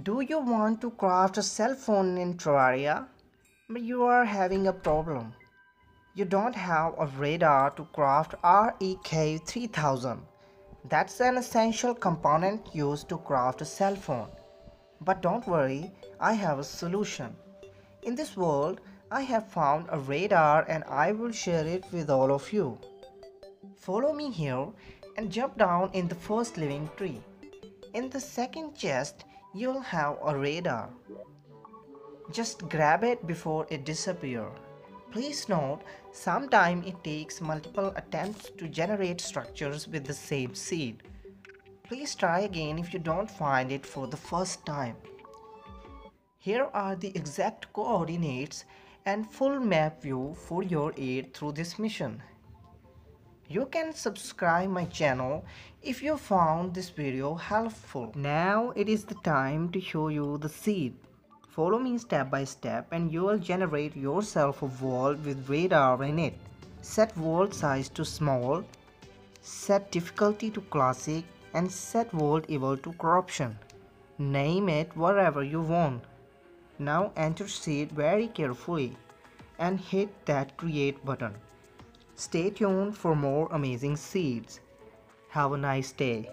Do you want to craft a cell phone in Terraria? But you are having a problem. You don't have a radar to craft R.E.K. 3000. That's an essential component used to craft a cell phone. But don't worry, I have a solution. In this world, I have found a radar and I will share it with all of you. Follow me here and jump down in the first living tree. In the second chest, you'll have a radar. Just grab it before it disappears. Please note, sometimes it takes multiple attempts to generate structures with the same seed. Please try again if you don't find it for the first time. Here are the exact coordinates and full map view for your aid through this mission. You can subscribe my channel if you found this video helpful. Now it is the time to show you the seed. Follow me step by step and you will generate yourself a wall with radar in it. Set wall size to small, set difficulty to classic and set world equal to corruption. Name it whatever you want. Now enter seed very carefully and hit that create button. Stay tuned for more amazing seeds. Have a nice day.